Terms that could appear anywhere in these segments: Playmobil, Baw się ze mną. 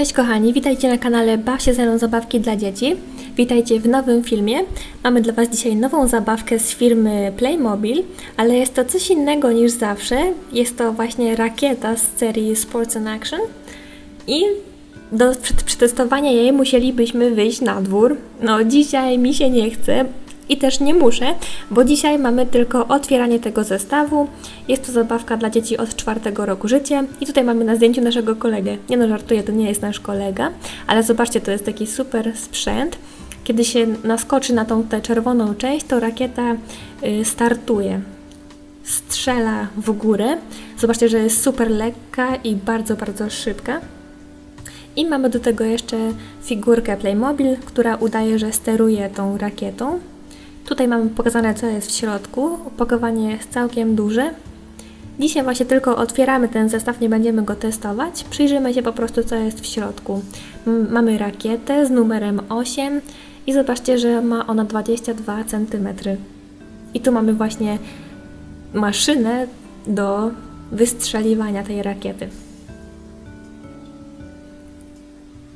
Cześć kochani, witajcie na kanale Baw się ze mną zabawki dla dzieci. Witajcie w nowym filmie. Mamy dla Was dzisiaj nową zabawkę z firmy Playmobil, ale jest to coś innego niż zawsze. Jest to właśnie rakieta z serii Sports and Action i do przetestowania jej musielibyśmy wyjść na dwór. No dzisiaj mi się nie chce i też nie muszę, bo dzisiaj mamy tylko otwieranie tego zestawu. Jest to zabawka dla dzieci od 4 roku życia i tutaj mamy na zdjęciu naszego kolegę. Nie no, żartuję, to nie jest nasz kolega, ale zobaczcie, to jest taki super sprzęt. Kiedy się naskoczy na tą czerwoną część, to rakieta startuje. Strzela w górę. Zobaczcie, że jest super lekka i bardzo, bardzo szybka. I mamy do tego jeszcze figurkę Playmobil, która udaje, że steruje tą rakietą. Tutaj mamy pokazane, co jest w środku. Opakowanie jest całkiem duże. Dzisiaj właśnie tylko otwieramy ten zestaw, nie będziemy go testować. Przyjrzymy się po prostu, co jest w środku. Mamy rakietę z numerem 8 i zobaczcie, że ma ona 22 cm. I tu mamy właśnie maszynę do wystrzeliwania tej rakiety.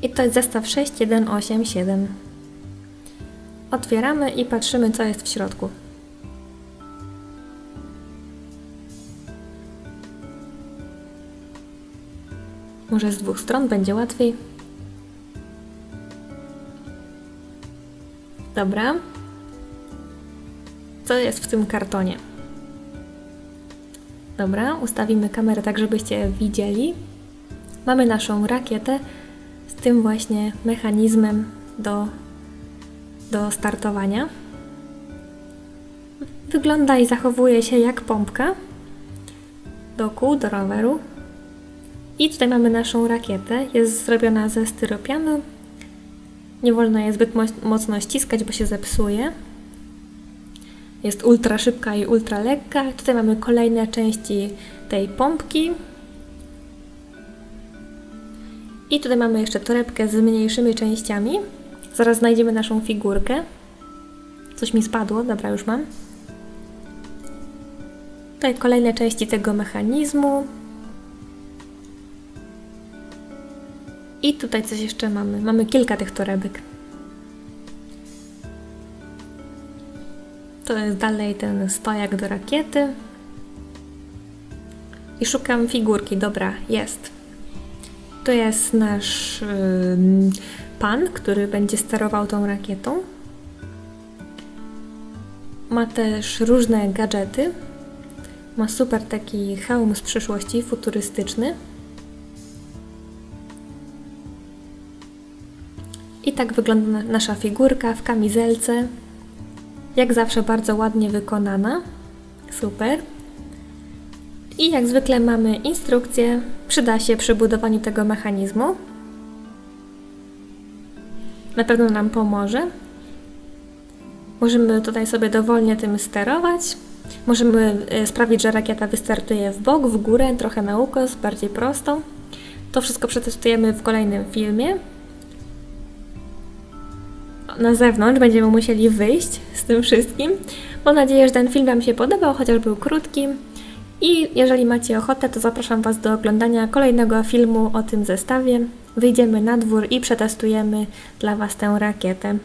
I to jest zestaw 6187. Otwieramy i patrzymy, co jest w środku. Może z dwóch stron będzie łatwiej. Dobra. Co jest w tym kartonie? Dobra, ustawimy kamerę tak, żebyście widzieli. Mamy naszą rakietę z tym właśnie mechanizmem do startowania. Wygląda i zachowuje się jak pompka do kół, do roweru. I tutaj mamy naszą rakietę. Jest zrobiona ze styropianu. Nie wolno jej zbyt mocno ściskać, bo się zepsuje. Jest ultra szybka i ultra lekka. Tutaj mamy kolejne części tej pompki. I tutaj mamy jeszcze torebkę z mniejszymi częściami. Zaraz znajdziemy naszą figurkę. Coś mi spadło, dobra, już mam. Tutaj kolejne części tego mechanizmu. I tutaj coś jeszcze mamy. Mamy kilka tych torebek. To jest dalej ten stojak do rakiety. I szukam figurki, dobra, jest. To jest nasz pan, który będzie sterował tą rakietą. Ma też różne gadżety. Ma super taki hełm z przyszłości, futurystyczny. I tak wygląda nasza figurka w kamizelce. Jak zawsze bardzo ładnie wykonana. Super. I jak zwykle mamy instrukcję. Przyda się przy budowaniu tego mechanizmu. Na pewno nam pomoże. Możemy tutaj sobie dowolnie tym sterować. Możemy sprawić, że rakieta wystartuje w bok, w górę, trochę na ukos, bardziej prosto. To wszystko przetestujemy w kolejnym filmie. Na zewnątrz będziemy musieli wyjść z tym wszystkim. Mam nadzieję, że ten film Wam się podobał, chociaż był krótki. I jeżeli macie ochotę, to zapraszam Was do oglądania kolejnego filmu o tym zestawie. Wyjdziemy na dwór i przetestujemy dla Was tę rakietę.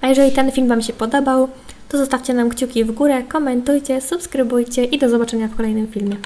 A jeżeli ten film Wam się podobał, to zostawcie nam kciuki w górę, komentujcie, subskrybujcie i do zobaczenia w kolejnym filmie.